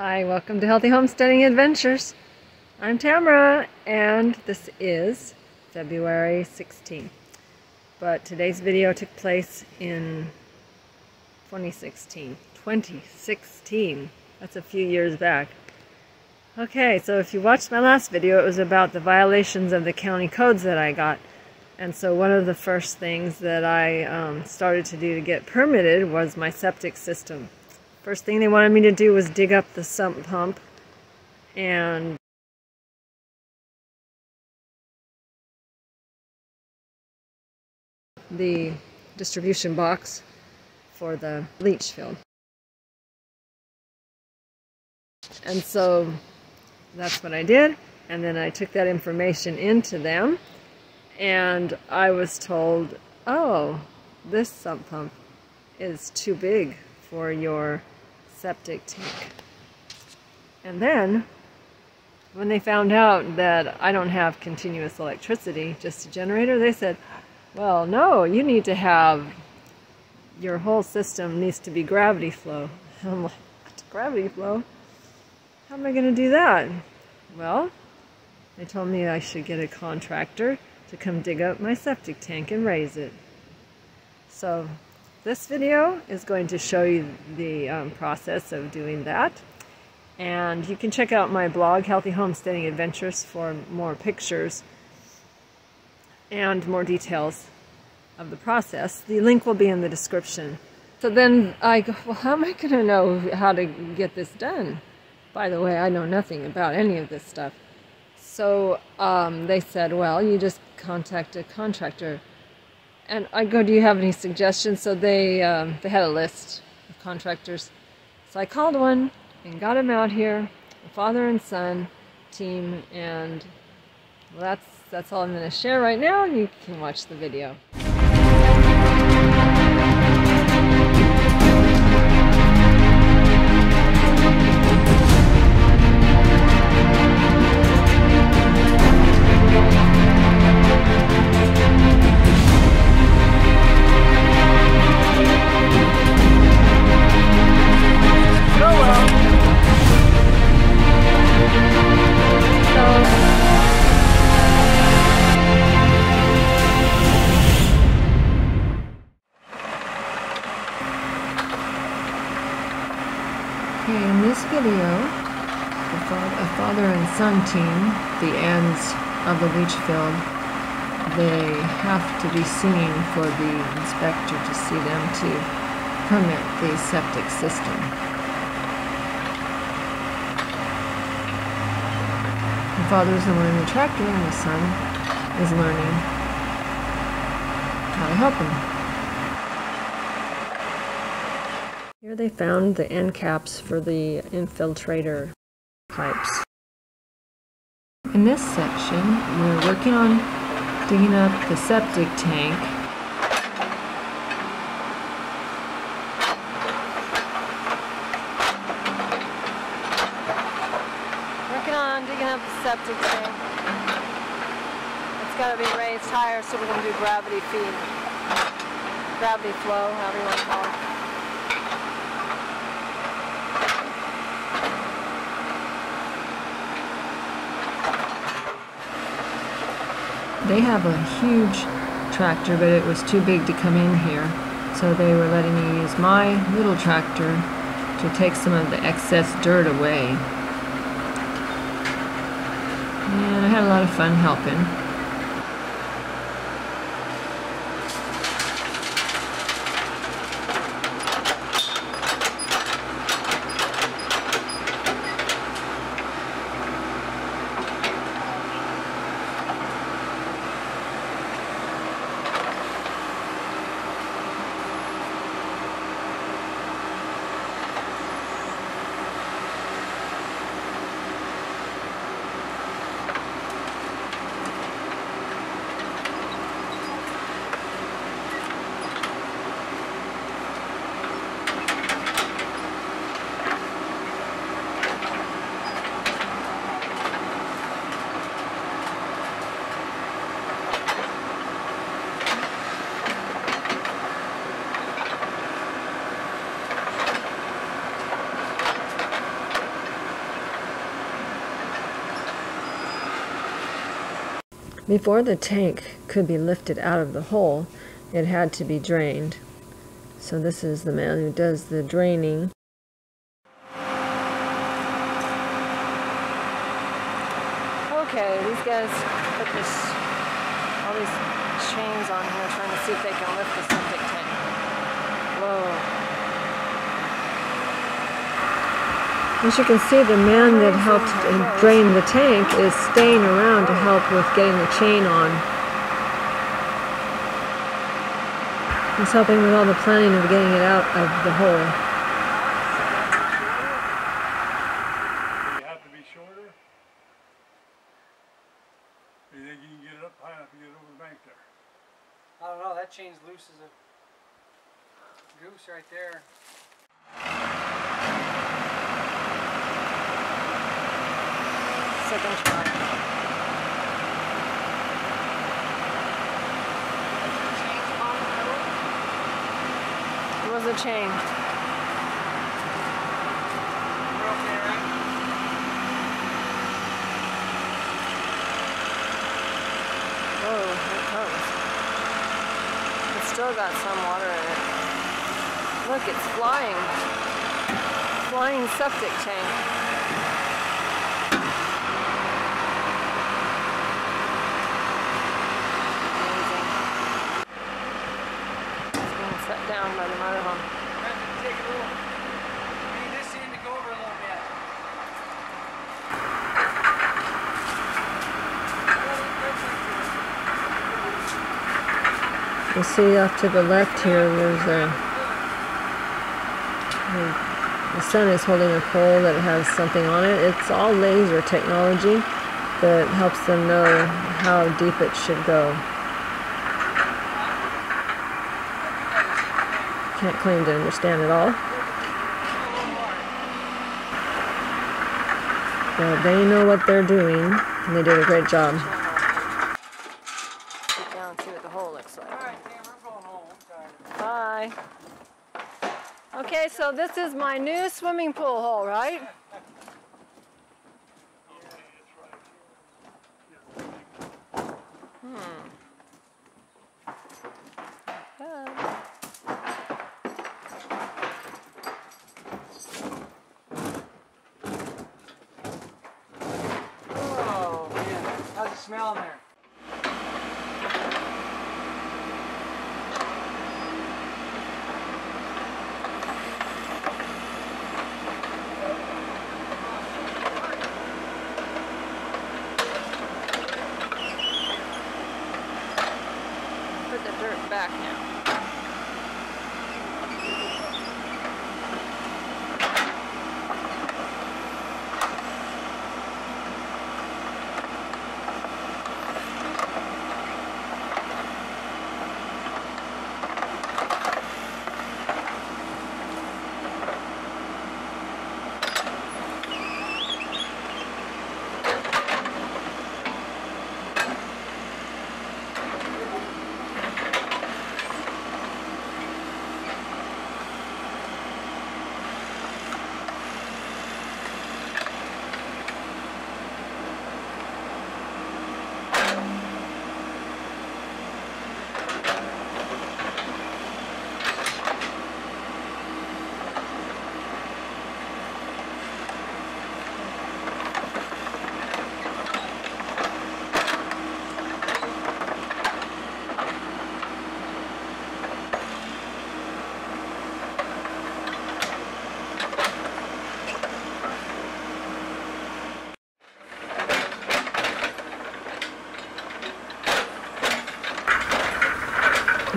Hi, welcome to Healthy Homesteading Adventures. I'm Tamara, and this is February 16th. But today's video took place in 2016. That's a few years back. Okay, so if you watched my last video, it was about the violations of the county codes that I got. And so one of the first things that I started to do to get permitted was my septic system. First thing they wanted me to do was dig up the sump pump and the distribution box for the leach field. And so that's what I did, and then I took that information into them, and I was told, oh, this sump pump is too big for your septic tank. And then when they found out that I don't have continuous electricity, just a generator, they said, well, no, you need to have, your whole system needs to be gravity flow. And I'm like, what? Gravity flow? How am I going to do that? Well, they told me I should get a contractor to come dig up my septic tank and raise it. So this video is going to show you the process of doing that. And you can check out my blog, Healthy Homesteading Adventures, for more pictures and more details of the process. The link will be in the description. So then I go, well, how am I going to know how to get this done? By the way, I know nothing about any of this stuff. So they said, well, you just contact a contractor. And I go, do you have any suggestions? So they had a list of contractors. So I called one and got him out here, a father and son team, and well, that's all I'm going to share right now. You can watch the video. Some team, the ends of the leach field, they have to be seen for the inspector to see them to permit the septic system. The father's the one in the tractor and the son is learning how to help him. Here they found the end caps for the infiltrator pipes. In this section, we're working on digging up the septic tank. Working on digging up the septic tank. It's got to be raised higher so we can do gravity feed. Gravity flow, however you want to call it. They have a huge tractor, but it was too big to come in here, so they were letting me use my little tractor to take some of the excess dirt away. And I had a lot of fun helping. Before the tank could be lifted out of the hole, it had to be drained. So this is the man who does the draining. Okay, these guys put all these chains on here trying to see if they can lift the septic tank. Whoa. As you can see, the man that helped drain the tank is staying around to help with getting the chain on. He's helping with all the planning of getting it out of the hole. Chain's loose as a goose right there. Second try. It was a chain. We're okay, right? Whoa, here it comes. Still got some water in it. Look, it's flying. Flying septic tank. Amazing. It's being set down by the motorhome. We're going to have to take it a little. We need this end to go over a little bit. You see off to the left here, there's the sun is holding a pole that has something on it. It's all laser technology that helps them know how deep it should go. Can't claim to understand it all, but they know what they're doing and they did a great job. See what the hole looks like. All right, Dan, we're going home. I'm tired. Bye. Okay, so this is my new swimming pool hole, right? Oh, man. How's it smell in there? Back now.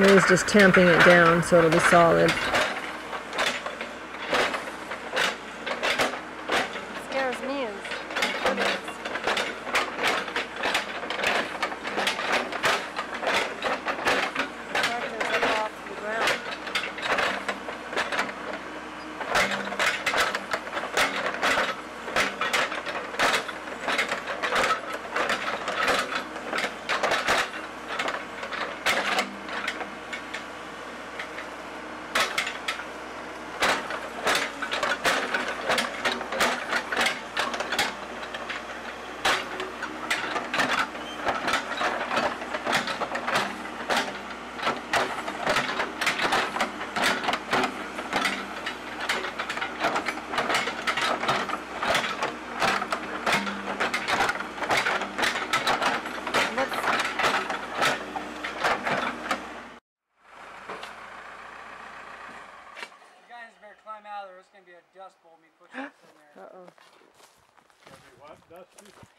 He's just tamping it down so it'll be solid.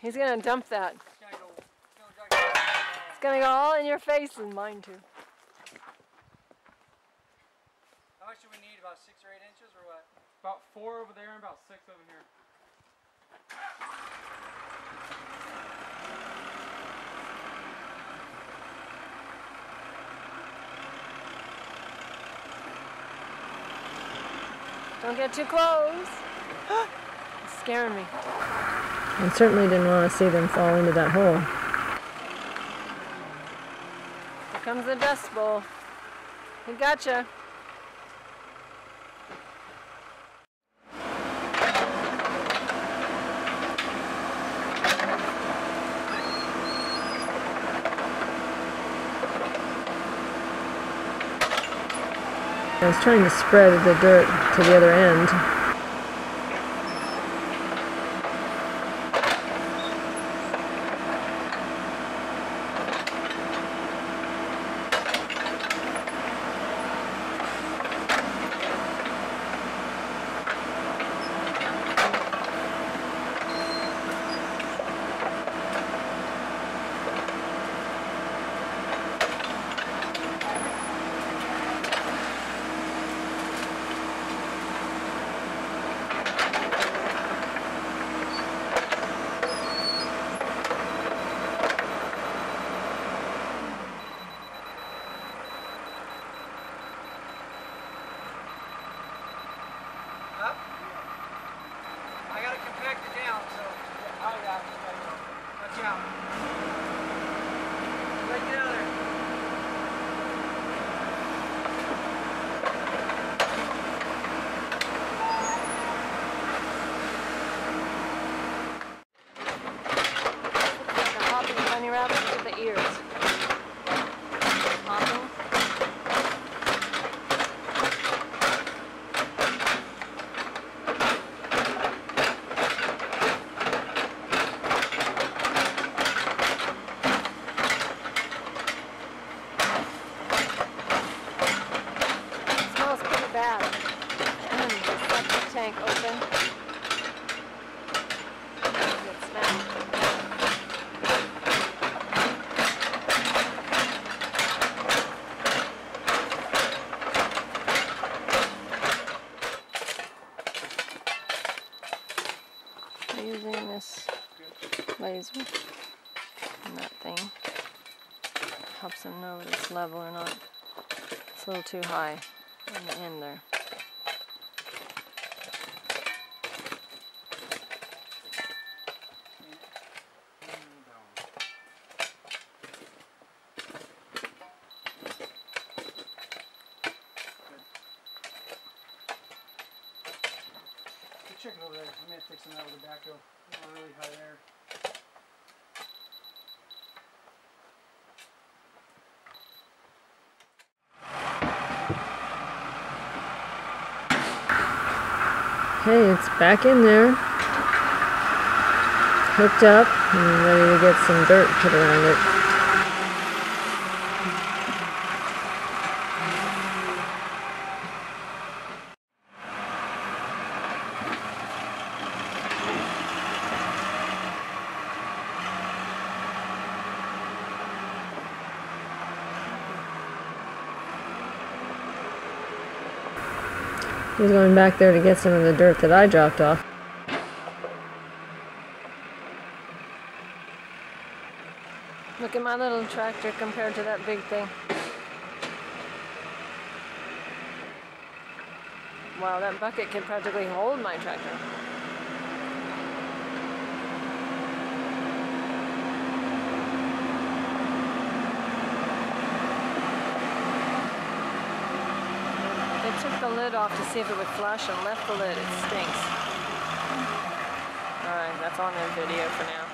He's going to dump that. It's going to go all in your face and mine too. How much do we need? About 6 or 8 inches or what? About 4 over there and about 6 over here. Don't get too close. It's scaring me. I certainly didn't want to see them fall into that hole. Here comes the dust bowl. He gotcha. I was trying to spread the dirt to the other end. Laser and that thing helps them know that it's level or not. It's a little too high on the end there. Good. Check it over there. I may have fixed that with a backhoe. We're really high there. Hey, it's back in there, hooked up and ready to get some dirt put around it. He's going back there to get some of the dirt that I dropped off. Look at my little tractor compared to that big thing. Wow, that bucket can practically hold my tractor. Lid off to see if it would flush and left the lid. It stinks. Alright, that's on the video for now.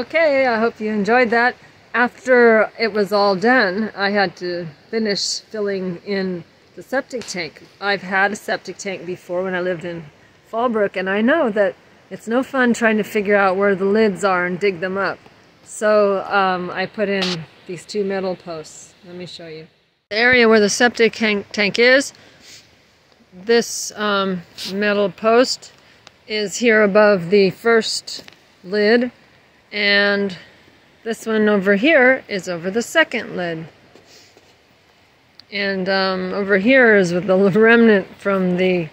Okay, I hope you enjoyed that. After it was all done, I had to finish filling in the septic tank. I've had a septic tank before when I lived in Fallbrook, and I know that it's no fun trying to figure out where the lids are and dig them up. So I put in these 2 metal posts. Let me show you. The area where the septic tank is, this metal post is here above the first lid, and this one over here is over the second lid. And over here is with the remnant from the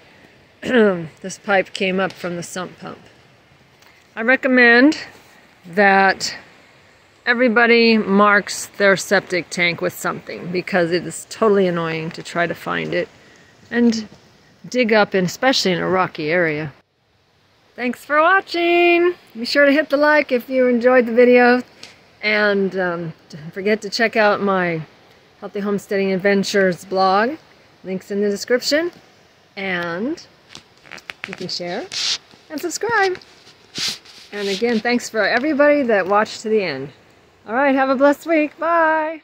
this pipe came up from the sump pump. I recommend that everybody marks their septic tank with something, because it is totally annoying to try to find it and dig up, and especially in a rocky area. Thanks for watching. Be sure to hit the like if you enjoyed the video, and don't forget to check out my Healthy Homesteading Adventures blog. Links in the description, and you can share and subscribe. And again, thanks for everybody that watched to the end. All right, have a blessed week. Bye.